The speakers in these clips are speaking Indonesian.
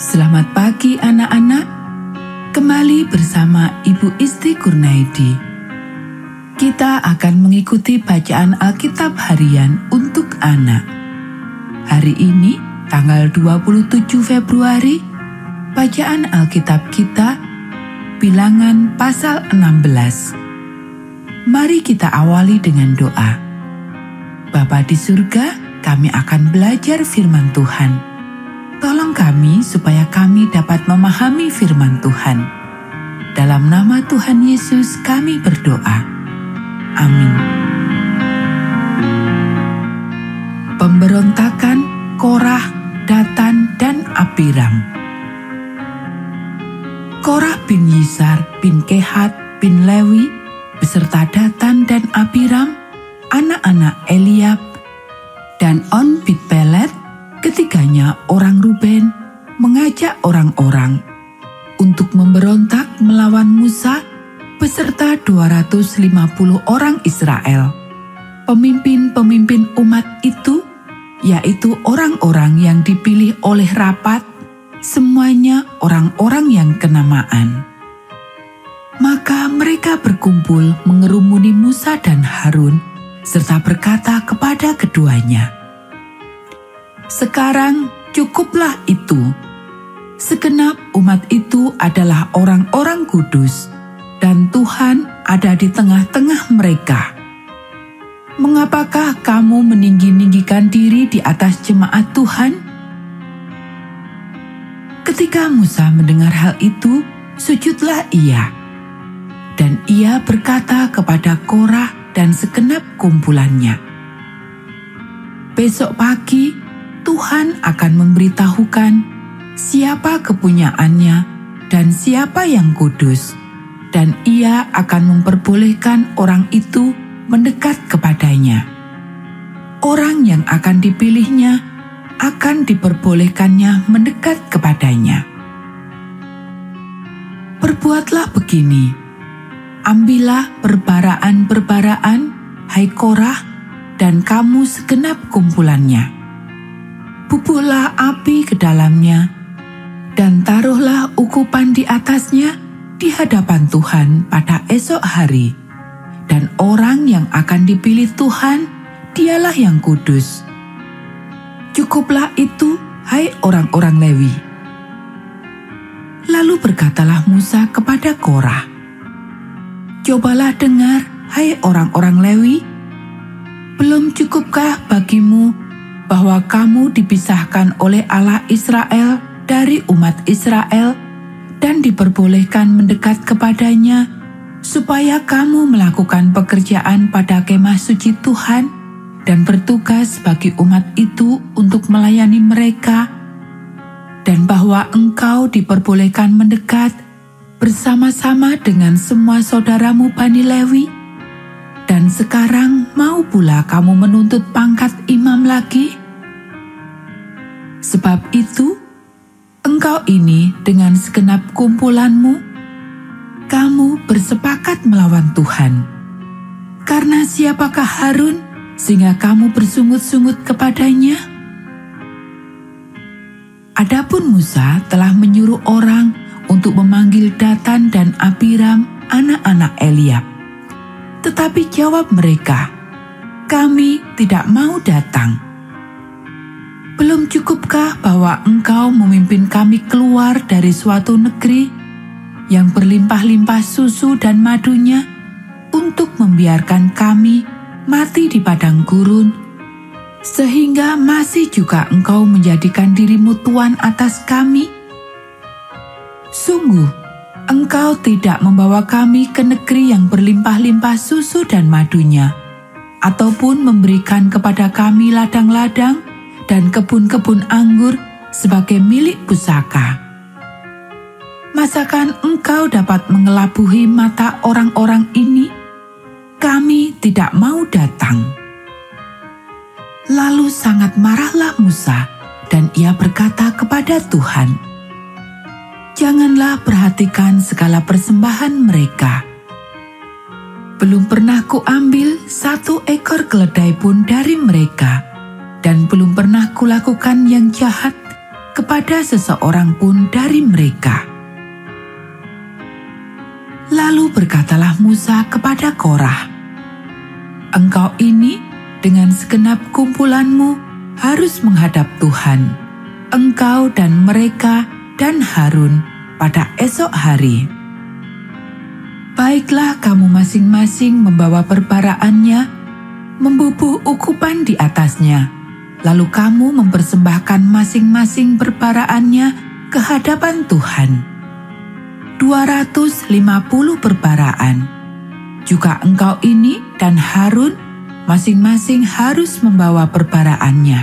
Selamat pagi anak-anak, kembali bersama Ibu Istri Kurnaidi. Kita akan mengikuti bacaan Alkitab harian untuk anak. Hari ini tanggal 27 Februari, bacaan Alkitab kita Bilangan pasal 16. Mari kita awali dengan doa. Bapa di surga, kami akan belajar firman Tuhan. Tolong kami supaya kami dapat memahami firman Tuhan. Dalam nama Tuhan Yesus kami berdoa. Amin. Pemberontakan Korah, Datan, dan Abiram. Korah bin Yizar, bin Kehat, bin Lewi, beserta Datan dan Abiram, anak-anak Eliab, dan On bin Pelet, ketiganya orang Ruben, mengajak orang-orang untuk memberontak melawan Musa beserta 250 orang Israel. Pemimpin-pemimpin umat itu, yaitu orang-orang yang dipilih oleh rapat, semuanya orang-orang yang kenamaan. Maka mereka berkumpul mengerumuni Musa dan Harun serta berkata kepada keduanya, "Sekarang cukuplah itu. Segenap umat itu adalah orang-orang kudus, dan Tuhan ada di tengah-tengah mereka. Mengapakah kamu meninggi-ninggikan diri di atas jemaat Tuhan?" Ketika Musa mendengar hal itu, sujudlah ia. Dan ia berkata kepada Korah dan segenap kumpulannya, "Besok pagi, Tuhan akan memberitahukan siapa kepunyaannya dan siapa yang kudus, dan ia akan memperbolehkan orang itu mendekat kepadanya. Orang yang akan dipilihnya akan diperbolehkannya mendekat kepadanya. Perbuatlah begini, ambillah perbaraan-perbaraan, hai Korah, dan kamu segenap kumpulannya. Bubuhlah api ke dalamnya, dan taruhlah ukupan di atasnya di hadapan Tuhan pada esok hari. Dan orang yang akan dipilih Tuhan, dialah yang kudus. Cukuplah itu, hai orang-orang Lewi." Lalu berkatalah Musa kepada Korah, "Cobalah dengar, hai orang-orang Lewi, belum cukupkah bagimu bahwa kamu dipisahkan oleh Allah Israel dari umat Israel dan diperbolehkan mendekat kepadanya supaya kamu melakukan pekerjaan pada kemah suci Tuhan dan bertugas bagi umat itu untuk melayani mereka, dan bahwa engkau diperbolehkan mendekat bersama-sama dengan semua saudaramu Bani Lewi, dan sekarang mau pula kamu menuntut pangkat imam lagi? Sebab itu, engkau ini dengan segenap kumpulanmu, kamu bersepakat melawan Tuhan. Karena siapakah Harun sehingga kamu bersungut-sungut kepadanya?" Adapun Musa telah menyuruh orang untuk memanggil Datan dan Abiram, anak-anak Eliab. Tetapi jawab mereka, "Kami tidak mau datang. Belum cukupkah bahwa engkau memimpin kami keluar dari suatu negeri yang berlimpah-limpah susu dan madunya untuk membiarkan kami mati di padang gurun, sehingga masih juga engkau menjadikan dirimu tuan atas kami? Sungguh, engkau tidak membawa kami ke negeri yang berlimpah-limpah susu dan madunya, ataupun memberikan kepada kami ladang-ladang dan kebun-kebun anggur sebagai milik pusaka. Masakan engkau dapat mengelabuhi mata orang-orang ini? Kami tidak mau datang." Lalu sangat marahlah Musa, dan ia berkata kepada Tuhan, "Janganlah perhatikan segala persembahan mereka. Belum pernah kuambil satu ekor keledai pun dari mereka, dan belum pernah kulakukan yang jahat kepada seseorang pun dari mereka. Lalu berkatalah Musa kepada Korah, "Engkau ini dengan segenap kumpulanmu harus menghadap Tuhan, engkau dan mereka dan Harun pada esok hari. Baiklah kamu masing-masing membawa perbaraannya, membubuh ukupan di atasnya, lalu kamu mempersembahkan masing-masing perbaraannya ke hadapan Tuhan. 250 perbaraan. Juga engkau ini dan Harun masing-masing harus membawa perbaraannya."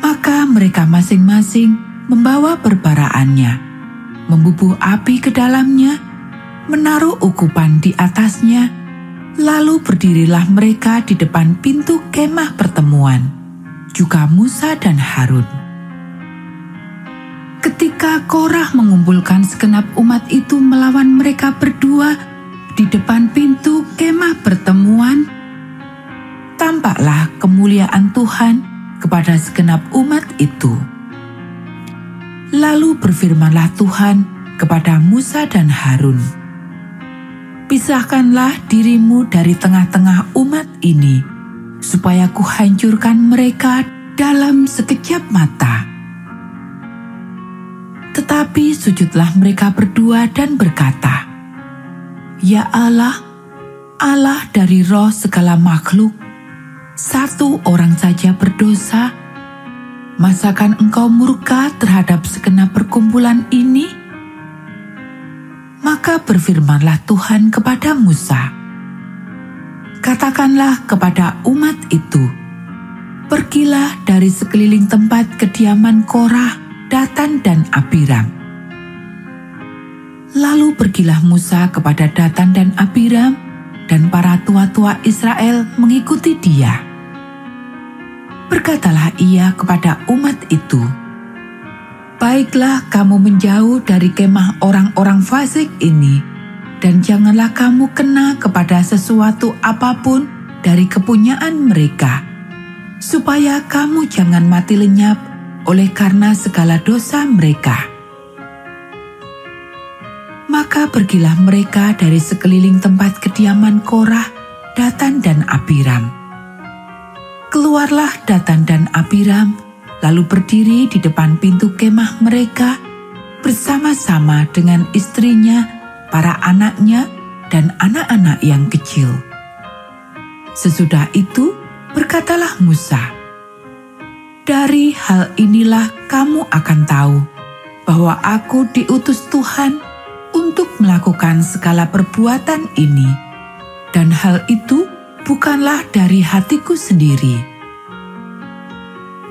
Maka mereka masing-masing membawa perbaraannya, membubuh api ke dalamnya, menaruh ukupan di atasnya, lalu berdirilah mereka di depan pintu kemah pertemuan, juga Musa dan Harun. Ketika Korah mengumpulkan segenap umat itu melawan mereka berdua di depan pintu kemah pertemuan, tampaklah kemuliaan Tuhan kepada segenap umat itu. Lalu berfirmanlah Tuhan kepada Musa dan Harun, "Pisahkanlah dirimu dari tengah-tengah umat ini, supaya kuhancurkan mereka dalam sekejap mata." Tetapi sujudlah mereka berdua dan berkata, "Ya Allah, Allah dari roh segala makhluk, satu orang saja berdosa. Masakan engkau murka terhadap segenap perkumpulan ini?" Maka berfirmanlah Tuhan kepada Musa, "Katakanlah kepada umat itu, pergilah dari sekeliling tempat kediaman Korah, Datan dan Abiram." Lalu pergilah Musa kepada Datan dan Abiram, dan para tua-tua Israel mengikuti dia. Berkatalah ia kepada umat itu, "Baiklah kamu menjauh dari kemah orang-orang fasik ini, dan janganlah kamu kena kepada sesuatu apapun dari kepunyaan mereka, supaya kamu jangan mati lenyap oleh karena segala dosa mereka." Maka pergilah mereka dari sekeliling tempat kediaman Korah, Datan dan Abiram. Keluarlah Datan dan Abiram, lalu berdiri di depan pintu kemah mereka bersama-sama dengan istrinya, para anaknya, dan anak-anak yang kecil. Sesudah itu berkatalah Musa, "Dari hal inilah kamu akan tahu bahwa aku diutus Tuhan untuk melakukan segala perbuatan ini, dan hal itu bukanlah dari hatiku sendiri.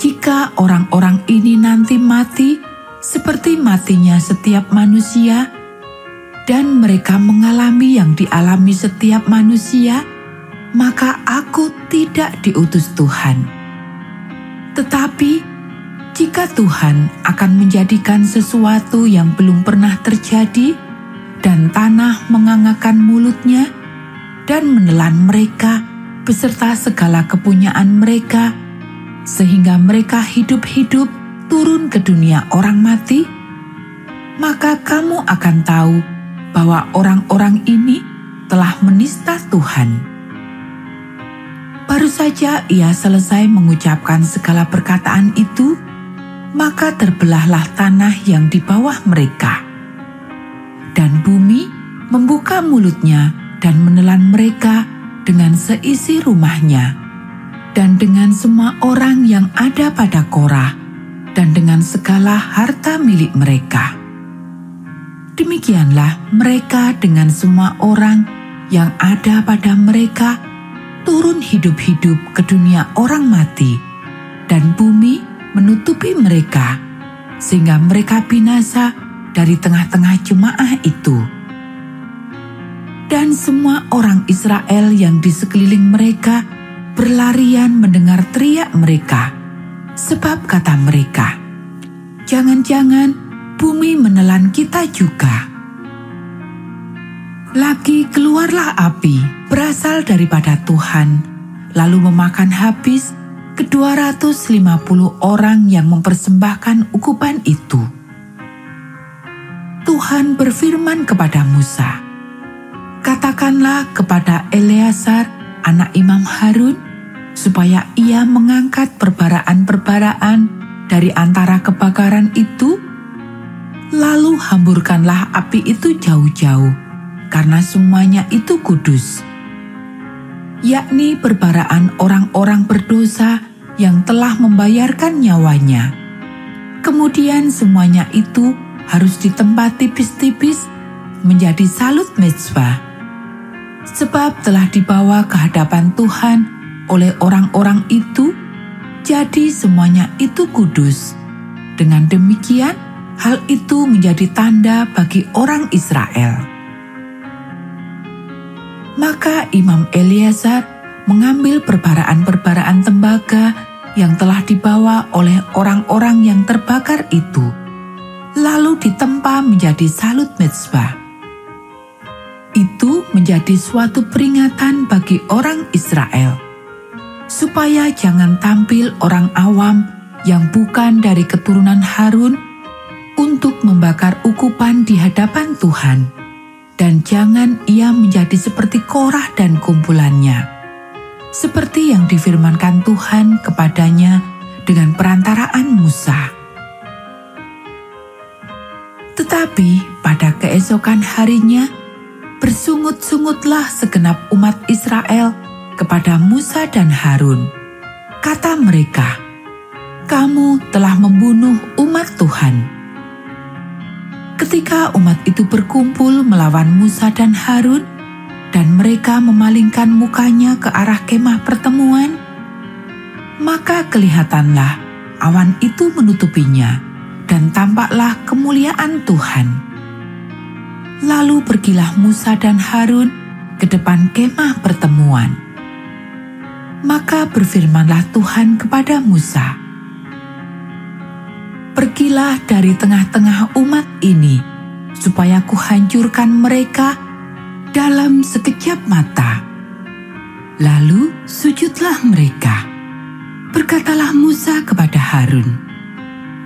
Jika orang-orang ini nanti mati seperti matinya setiap manusia, dan mereka mengalami yang dialami setiap manusia, maka aku tidak diutus Tuhan. Tetapi jika Tuhan akan menjadikan sesuatu yang belum pernah terjadi, dan tanah mengangakan mulutnya dan menelan mereka beserta segala kepunyaan mereka, sehingga mereka hidup-hidup turun ke dunia orang mati, maka kamu akan tahu bahwa orang-orang ini telah menista Tuhan." Baru saja ia selesai mengucapkan segala perkataan itu, maka terbelahlah tanah yang di bawah mereka, dan bumi membuka mulutnya dan menelan mereka dengan seisi rumahnya, dan dengan semua orang yang ada pada Korah, dan dengan segala harta milik mereka. Demikianlah mereka dengan semua orang yang ada pada mereka turun hidup-hidup ke dunia orang mati, dan bumi menutupi mereka, sehingga mereka binasa dari tengah-tengah jemaah itu. Dan semua orang Israel yang di sekeliling mereka berlarian mendengar teriak mereka, sebab kata mereka, "Jangan-jangan bumi menelan kita juga." Lagi keluarlah api berasal daripada Tuhan, lalu memakan habis ke-250 orang yang mempersembahkan ukupan itu. Tuhan berfirman kepada Musa, "Katakanlah kepada Eleazar, anak Imam Harun, supaya ia mengangkat perbaraan-perbaraan dari antara kebakaran itu, lalu hamburkanlah api itu jauh-jauh, karena semuanya itu kudus, yakni perbaraan orang-orang berdosa yang telah membayarkan nyawanya. Kemudian semuanya itu harus ditempat tipis-tipis menjadi salut mezbah, sebab telah dibawa ke hadapan Tuhan oleh orang-orang itu, jadi semuanya itu kudus. Dengan demikian, hal itu menjadi tanda bagi orang Israel." Maka Imam Eleazar mengambil perbaraan-perbaraan tembaga yang telah dibawa oleh orang-orang yang terbakar itu, lalu ditempa menjadi salut mezbah. Itu menjadi suatu peringatan bagi orang Israel, supaya jangan tampil orang awam yang bukan dari keturunan Harun untuk membakar ukupan di hadapan Tuhan, dan jangan ia menjadi seperti Korah dan kumpulannya, seperti yang difirmankan Tuhan kepadanya dengan perantaraan Musa. Tetapi pada keesokan harinya, bersungut-sungutlah segenap umat Israel kepada Musa dan Harun. Kata mereka, "Kamu telah membunuh umat Tuhan." Ketika umat itu berkumpul melawan Musa dan Harun, dan mereka memalingkan mukanya ke arah kemah pertemuan, maka kelihatanlah awan itu menutupinya, dan tampaklah kemuliaan Tuhan. Lalu pergilah Musa dan Harun ke depan kemah pertemuan. Maka berfirmanlah Tuhan kepada Musa, "Pergilah dari tengah-tengah umat ini, supaya kuhancurkan mereka dalam sekejap mata." Lalu sujudlah mereka. Berkatalah Musa kepada Harun,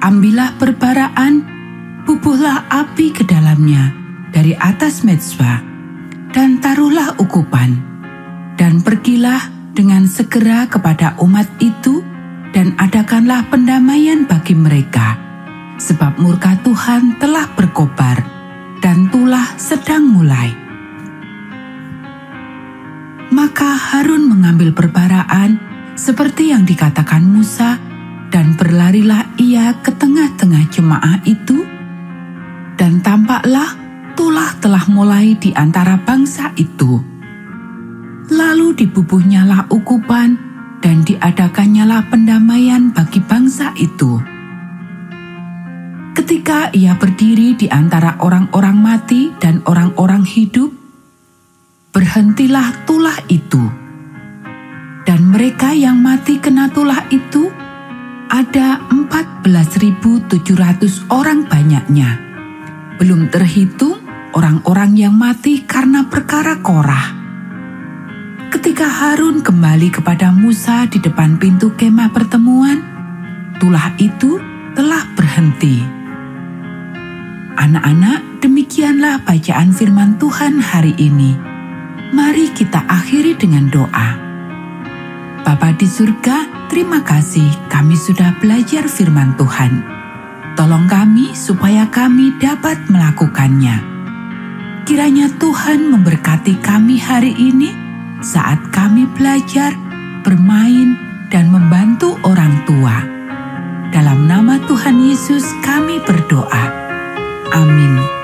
"Ambillah perbaraan, bubuhlah api ke dalamnya dari atas mezbah, dan taruhlah ukupan, dan pergilah dengan segera kepada umat itu, dan adakanlah pendamaian bagi mereka, sebab murka Tuhan telah berkobar, dan tulah sedang mulai." Maka Harun mengambil perbaraan, seperti yang dikatakan Musa, dan berlarilah ia ke tengah-tengah jemaah itu, dan tampaklah tulah telah mulai di antara bangsa itu. Lalu dibubuhnyalah ukupan, dan diadakannyalah pendamaian bagi bangsa itu. Ketika ia berdiri di antara orang-orang mati dan orang-orang hidup, berhentilah tulah itu. Dan mereka yang mati kena tulah itu, ada 14.700 orang banyaknya, belum terhitung orang-orang yang mati karena perkara Korah. Ketika Harun kembali kepada Musa di depan pintu kemah pertemuan, tulah itu telah berhenti. Anak-anak, demikianlah bacaan firman Tuhan hari ini. Mari kita akhiri dengan doa. Bapa di surga, terima kasih kami sudah belajar firman Tuhan. Tolong kami supaya kami dapat melakukannya. Kiranya Tuhan memberkati kami hari ini, saat kami belajar, bermain, dan membantu orang tua. Dalam nama Tuhan Yesus kami berdoa. Amin.